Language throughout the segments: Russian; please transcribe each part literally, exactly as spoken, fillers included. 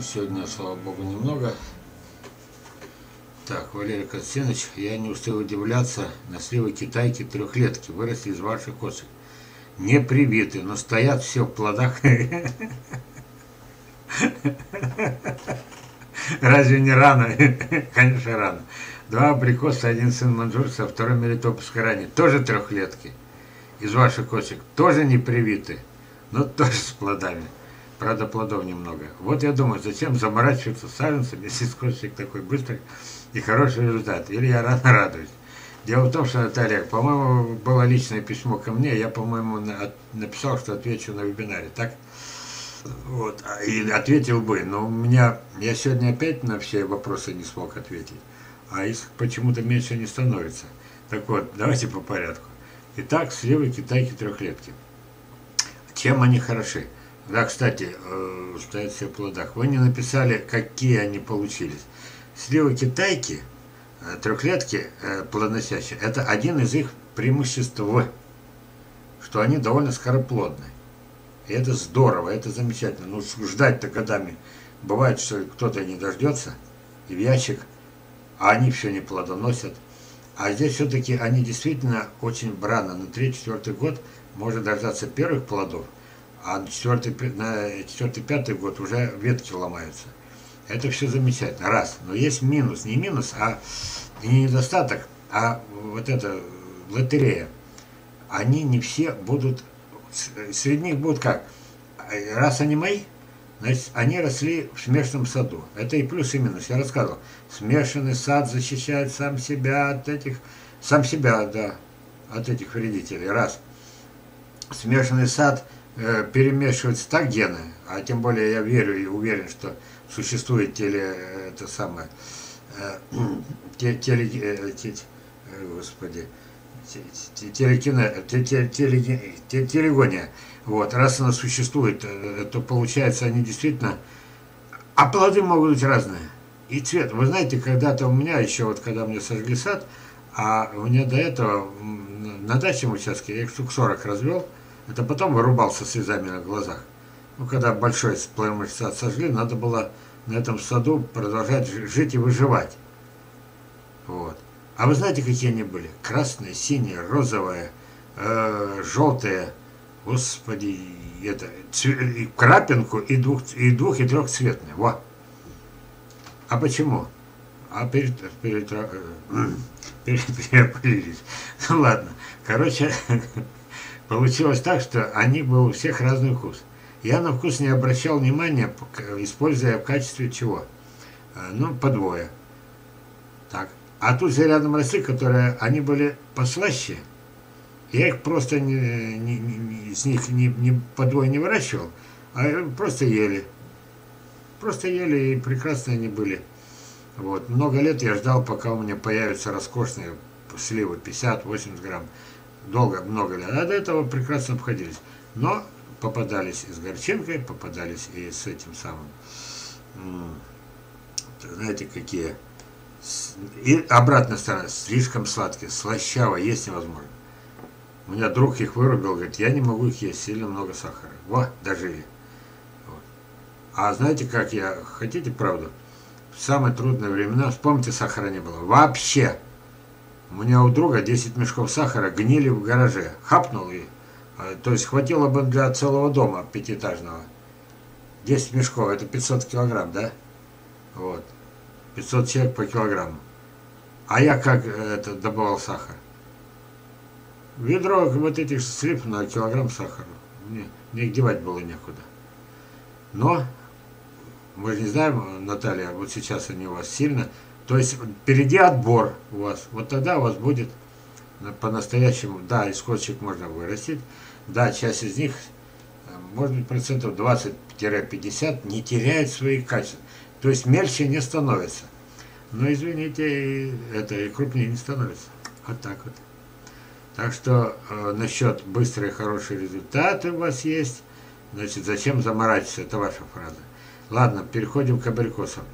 Ну, сегодня, слава богу, немного. Так, Валерий Константинович, я не устал удивляться, на сливы китайки трехлетки выросли из ваших косок. Не привиты, но стоят все в плодах. Разве не рано? Конечно, рано. Два абрикоса, один сын маньчжурца, второй мелитопольской рани. Тоже трехлетки. Из ваших косек тоже не привиты, но тоже с плодами. Правда, плодов немного. Вот я думаю, зачем заморачиваться саженцами, если косик такой быстрый и хороший результат. Или я рано радуюсь. Дело в том, что, Наталья, по-моему, было личное письмо ко мне, я, по-моему, написал, что отвечу на вебинаре, так? Вот, и ответил бы, но у меня, я сегодня опять на все вопросы не смог ответить, а их почему-то меньше не становится. Так вот, давайте по порядку. Итак, сливы китайки трехлетки. Чем они хороши? Да, кстати, э, стоят все в плодах. Вы не написали, какие они получились. Сливы китайки... трехлетки э, плодоносящие, это один из их преимуществ, что они довольно скороплодны. И это здорово, это замечательно. Ну, ждать-то годами. Бывает, что кто-то не дождется, и в ящик, а они все не плодоносят. А здесь все-таки они действительно очень брано. На третий-четвертый год можно дождаться первых плодов, а на четвертый-пятый год уже ветки ломаются. Это все замечательно. Раз. Но есть минус. Не минус, а не недостаток, а вот эта лотерея. Они не все будут... Среди них будут как? Раз они мои, значит, они росли в смешанном саду. Это и плюс, и минус. Я рассказывал. Смешанный сад защищает сам себя от этих... Сам себя, да. От этих вредителей. Раз. Смешанный сад э, перемешивается так гены, а тем более я верю и уверен, что существует теле, это самое, э, те, теле, э, те, господи, телекине, те, те, теле, те, телегония. Вот, раз она существует, то получается, они действительно, а плоды могут быть разные. И цвет. Вы знаете, когда-то у меня еще, вот когда мне сожгли сад, а у меня до этого на дачном участке я их штук сорок развел, это потом вырубал со слезами на глазах. Ну, когда большой плодовой сад сожгли, надо было на этом саду продолжать жить и выживать. Вот. А вы знаете, какие они были? Красные, синие, розовые, э, желтые, господи, это, и крапинку, и двух, и двух, и трехцветные. Во. А почему? А перед, перед, э, перед, перепылились. Ну, ладно. Короче, получилось так, что они были у всех разный вкус. Я на вкус не обращал внимания, используя в качестве чего? Ну, подвое. Так. А тут же рядом росли, которые, они были послаще. Я их просто не, не, не, с них не, не, подвое не выращивал, а просто ели. Просто ели, и прекрасные они были. Вот. Много лет я ждал, пока у меня появятся роскошные сливы, пятьдесят-восемьдесят грамм. Долго, много лет. А до этого прекрасно обходились. Но... попадались и с горчинкой, попадались и с этим самым, знаете, какие. И обратная сторона, слишком сладкие, слащаво, есть невозможно. У меня друг их вырубил, говорит, я не могу их есть, сильно много сахара. Во, дожили. Вот. А знаете, как я, хотите правду? В самые трудные времена, вспомните, сахара не было. Вообще! У меня у друга десять мешков сахара гнили в гараже. Хапнул и... То есть хватило бы для целого дома пятиэтажного. десять мешков, это пятьсот килограмм, да? Вот. пятьсот человек по килограмму. А я как это добывал сахар? Ведро вот этих слив на килограмм сахара. Мне, мне их девать было некуда. Но, мы же не знаем, Наталья, вот сейчас они у вас сильно. То есть впереди отбор у вас. Вот тогда у вас будет по-настоящему, да, из косточек можно вырастить. Да, часть из них, может быть, процентов двадцать-пятьдесят не теряет свои качества. То есть мельче не становится. Но, извините, это и крупнее не становится. Вот так вот. Так что э, насчет быстрые хорошие результаты у вас есть. Значит, зачем заморачиваться? Это ваша фраза. Ладно, переходим к абрикосам.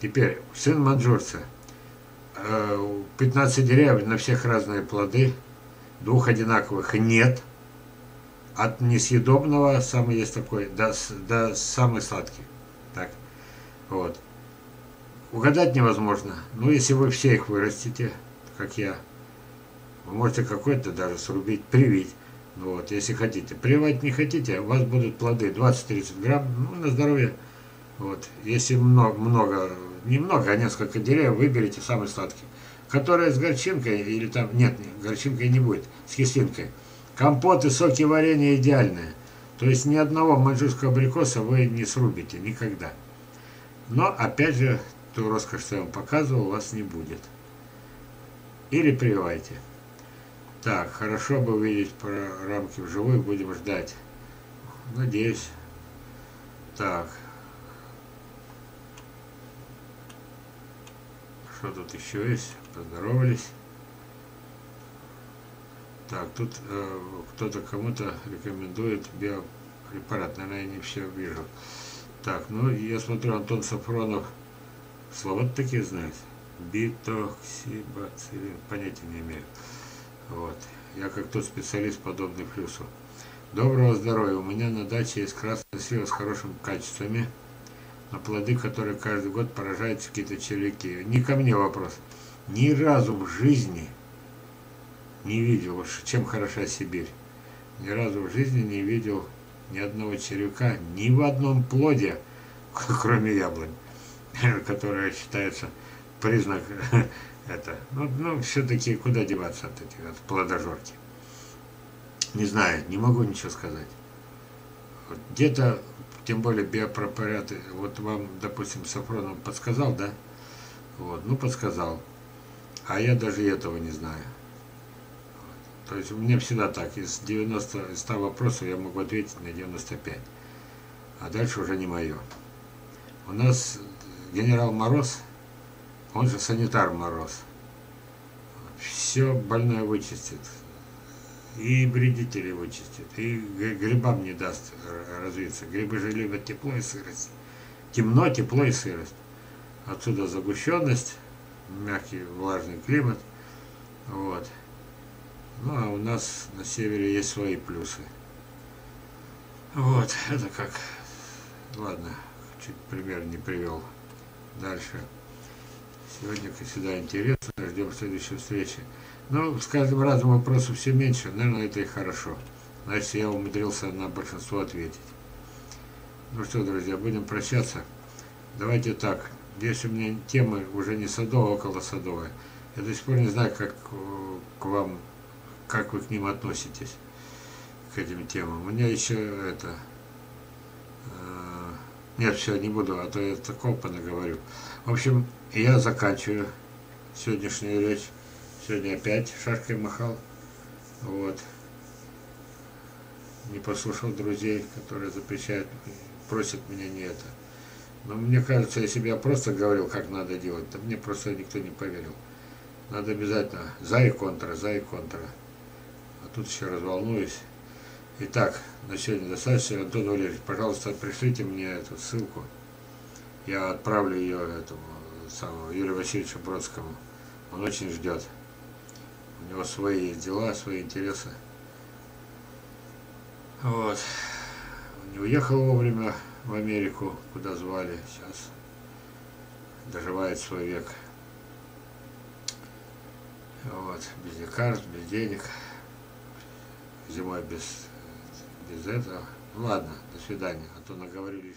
Теперь, сын маньчжурца. пятнадцать деревьев, на всех разные плоды, двух одинаковых нет, от несъедобного, самый есть такой, до, до самый сладкий. Так. Вот. Угадать невозможно. Ну, если вы все их вырастите, как я, вы можете какой-то даже срубить, привить. Вот, если хотите. Прививать не хотите, у вас будут плоды двадцать-тридцать грамм, ну, на здоровье. Вот. Если много, много, не много, а несколько деревьев, выберите самый сладкий. Которые с горчинкой, или там, нет, горчинкой не будет, с кислинкой. Компоты, соки, варенье идеальные. То есть ни одного маньчжурского абрикоса вы не срубите никогда. Но, опять же, ту роскошь, что я вам показывал, у вас не будет. Или прививайте. Так, хорошо бы увидеть про рамки вживую, будем ждать. Надеюсь. Так. Что тут еще есть? Поздоровались. Так, тут э, кто-то кому-то рекомендует биопрепарат. Наверное, я не все вижу. Так, ну, я смотрю, Антон Сафронов слова такие знает. Битоксибацилин. Понятия не имею. Вот. Я как тот специалист, подобный плюсу. Доброго здоровья. У меня на даче есть красная слива с хорошими качествами. На плоды, которые каждый год поражают какие-то червяки. Не ко мне вопрос. Ни разу в жизни не видел, чем хороша Сибирь. Ни разу в жизни не видел ни одного червяка, ни в одном плоде, кроме яблонь, которая считается признак... Это, ну, ну все-таки куда деваться от этих, от плодожорки. Не знаю, не могу ничего сказать. Вот где-то, тем более биопрепараты, вот вам, допустим, Сафронов подсказал, да? Вот, ну подсказал. А я даже этого не знаю. Вот. То есть у меня всегда так, из девяноста, из ста вопросов я могу ответить на девяносто пять. А дальше уже не мое. У нас генерал Мороз... Он же санитар Мороз. Все больное вычистит. И вредителей вычистит. И грибам не даст развиться. Грибы же любят тепло и сырость. Темно, тепло и сырость. Отсюда загущенность, мягкий влажный климат. Вот. Ну а у нас на севере есть свои плюсы. Вот, это как. Ладно, чуть пример не привел. Дальше. Сегодня, как всегда, интересно. Ждем следующей встречи. Но с каждым разом вопросов все меньше. Наверное, это и хорошо. Значит, я умудрился на большинство ответить. Ну что, друзья, будем прощаться. Давайте так. Здесь у меня темы уже не садовая, а около садовая. Я до сих пор не знаю, как к вам, как вы к ним относитесь, к этим темам. У меня еще это... Нет, все, не буду, а то я такого понаговорю. В общем, я заканчиваю сегодняшнюю речь. Сегодня опять шашкой махал. Вот. Не послушал друзей, которые запрещают, просят меня не это. Но мне кажется, если бы я просто говорил, как надо делать, то мне просто никто не поверил. Надо обязательно за и контра, за и контра. А тут еще разволнуюсь. Итак, на сегодня достаточно. Антон Валерьевич, пожалуйста, пришлите мне эту ссылку. Я отправлю ее этому самому Юрию Васильевичу Бродскому. Он очень ждет. У него свои дела, свои интересы. Вот. Он не уехал вовремя в Америку, куда звали. Сейчас доживает свой век. Вот. Без лекарств, без денег. Зимой без... Без этого. Ладно, до свидания, а то наговорились.